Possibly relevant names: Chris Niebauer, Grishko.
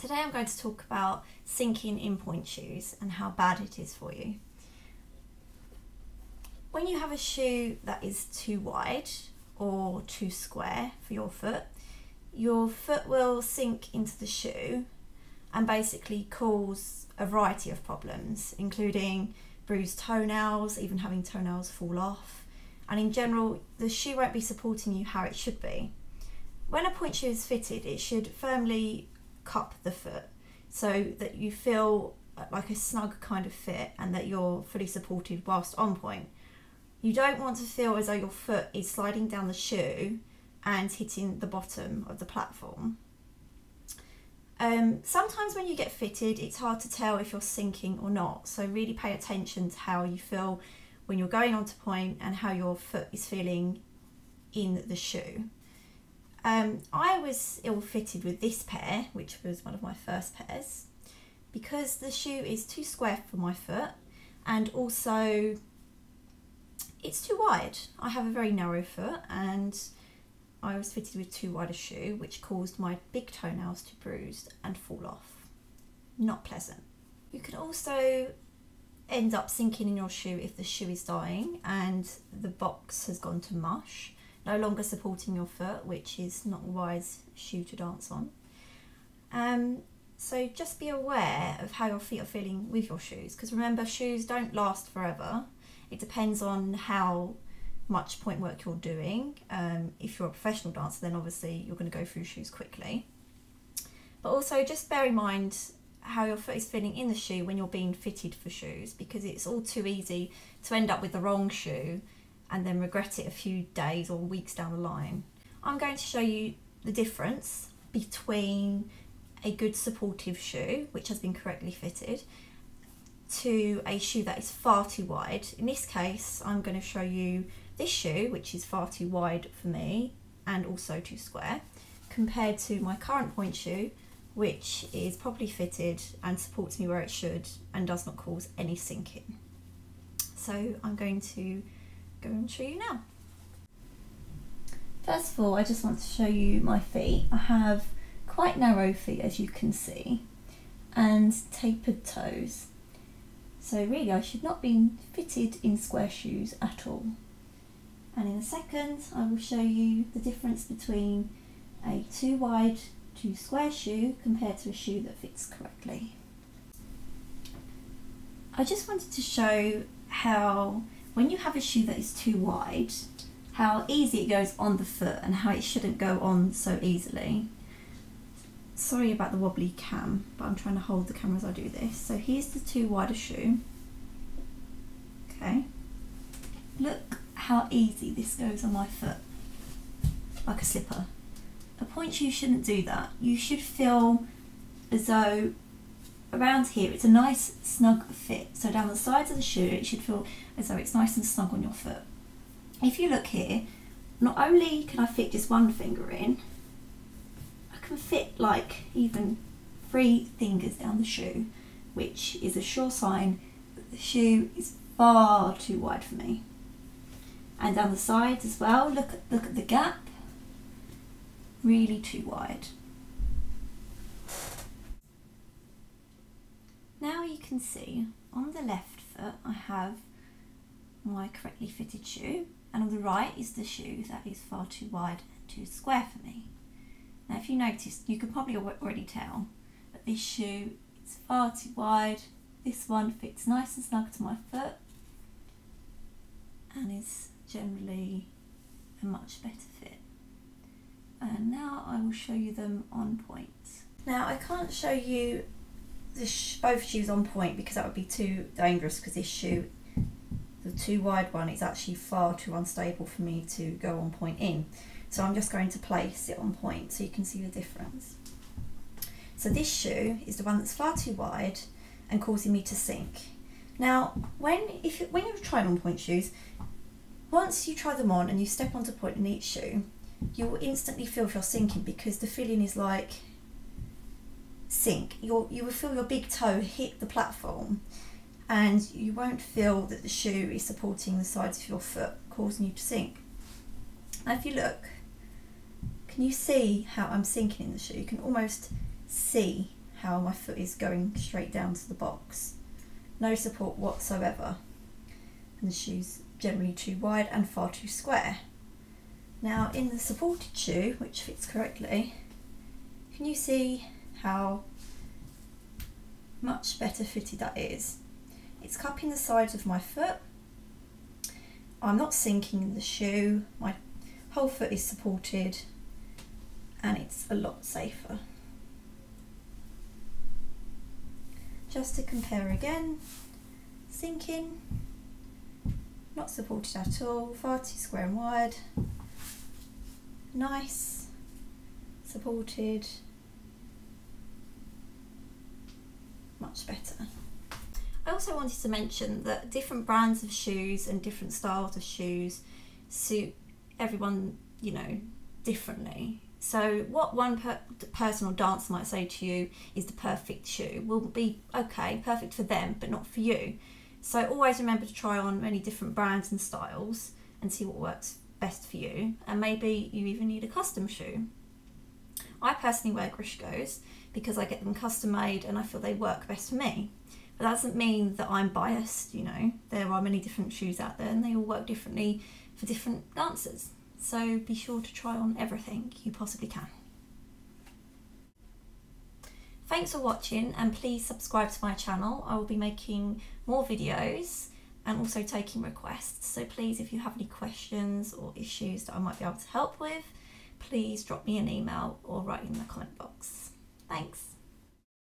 Today I'm going to talk about sinking in point shoes and how bad it is for you. When you have a shoe that is too wide or too square for your foot will sink into the shoe and basically cause a variety of problems, including bruised toenails, even having toenails fall off, and in general the shoe won't be supporting you how it should be. When a point shoe is fitted, it should firmly cup the foot so that you feel like a snug kind of fit and that you're fully supported whilst on point. You don't want to feel as though your foot is sliding down the shoe and hitting the bottom of the platform. Sometimes when you get fitted, it's hard to tell if you're sinking or not, so really pay attention to how you feel when you're going onto point and how your foot is feeling in the shoe. I was ill-fitted with this pair, which was one of my first pairs, because the shoe is too square for my foot and also it's too wide. I have a very narrow foot and I was fitted with too wide a shoe, which caused my big toenails to bruise and fall off. Not pleasant. You can also end up sinking in your shoe if the shoe is dying and the box has gone to mush, no longer supporting your foot, which is not a wise shoe to dance on. So just be aware of how your feet are feeling with your shoes, because remember, shoes don't last forever. It depends on how much point work you're doing. If you're a professional dancer, then obviously you're going to go through shoes quickly. But also just bear in mind how your foot is feeling in the shoe when you're being fitted for shoes, because it's all too easy to end up with the wrong shoe and then regret it a few days or weeks down the line. I'm going to show you the difference between a good supportive shoe, which has been correctly fitted, to a shoe that is far too wide. In this case, I'm going to show you this shoe, which is far too wide for me and also too square, compared to my current point shoe, which is properly fitted and supports me where it should and does not cause any sinking. So I'm going to go and show you now. First of all, I just want to show you my feet. I have quite narrow feet, as you can see, and tapered toes. So really I should not be fitted in square shoes at all. And in a second I will show you the difference between a too wide, too square shoe compared to a shoe that fits correctly. I just wanted to show how when you have a shoe that is too wide, how easy it goes on the foot and how it shouldn't go on so easily. Sorry about the wobbly cam, but I'm trying to hold the camera as I do this. So here's the too wide a shoe. Okay, look how easy this goes on my foot, like a slipper. A point shoe shouldn't do that. You should feel as though around here it's a nice snug fit, so down the sides of the shoe it should feel as though it's nice and snug on your foot. If you look here, not only can I fit just one finger in, I can fit like even 3 fingers down the shoe, which is a sure sign that the shoe is far too wide for me. And down the sides as well, look at the gap, really too wide. Now you can see on the left foot I have my correctly fitted shoe, and on the right is the shoe that is far too wide and too square for me. Now if you notice, you can probably already tell that this shoe is far too wide. This one fits nice and snug to my foot and is generally a much better fit. And now I will show you them on point. Now I can't show you both shoes on point because that would be too dangerous, because this shoe, the too wide one, is actually far too unstable for me to go on point in. So I'm just going to place it on point so you can see the difference. So this shoe is the one that's far too wide and causing me to sink. Now when you've tried on point shoes, once you try them on and you step onto point in each shoe, you will instantly feel if you're sinking, because the feeling is like sink. You will feel your big toe hit the platform and you won't feel that the shoe is supporting the sides of your foot, causing you to sink. Now if you look, can you see how I'm sinking in the shoe? You can almost see how my foot is going straight down to the box. No support whatsoever. And the shoe's generally too wide and far too square. Now in the supported shoe, which fits correctly, can you see how much better fitted that is? It's cupping the sides of my foot. I'm not sinking in the shoe. My whole foot is supported and it's a lot safer. Just to compare again, sinking, not supported at all, far too square and wide, nice, supported, much better. I also wanted to mention that different brands of shoes and different styles of shoes suit everyone, you know, differently. So what one person or dancer might say to you is the perfect shoe will be okay, perfect for them, but not for you. So always remember to try on many different brands and styles and see what works best for you. And maybe you even need a custom shoe. I personally wear Grishkos because I get them custom made and I feel they work best for me. But that doesn't mean that I'm biased, you know. There are many different shoes out there and they all work differently for different dancers. So be sure to try on everything you possibly can. Thanks for watching and please subscribe to my channel. I will be making more videos and also taking requests. So please, if you have any questions or issues that I might be able to help with, please drop me an email or write in the comment box. Thanks.